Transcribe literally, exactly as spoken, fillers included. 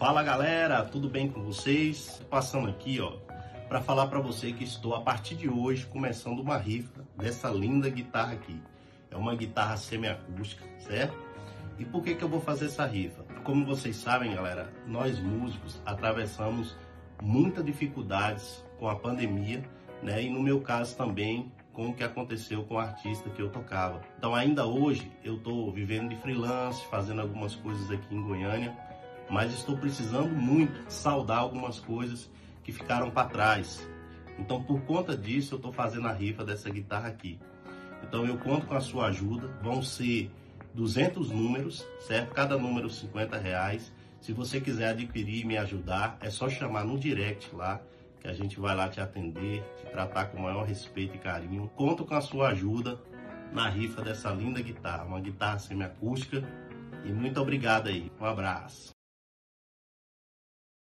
Fala galera, tudo bem com vocês? Passando aqui ó para falar para você que estou a partir de hoje começando uma rifa dessa linda guitarra aqui. É uma guitarra semiacústica, certo? E por que que eu vou fazer essa rifa? Como vocês sabem galera, nós músicos atravessamos muitas dificuldades com a pandemia, né? E no meu caso também com o que aconteceu com o artista que eu tocava. Então ainda hoje eu estou vivendo de freelance, fazendo algumas coisas aqui em Goiânia, mas estou precisando muito saldar algumas coisas que ficaram para trás. Então por conta disso eu estou fazendo a rifa dessa guitarra aqui. Então eu conto com a sua ajuda, vão ser duzentos números, certo? Cada número cinquenta reais. Se você quiser adquirir e me ajudar, é só chamar no direct lá, que a gente vai lá te atender, te tratar com o maior respeito e carinho. Conto com a sua ajuda na rifa dessa linda guitarra, uma guitarra semiacústica. E muito obrigado aí, um abraço.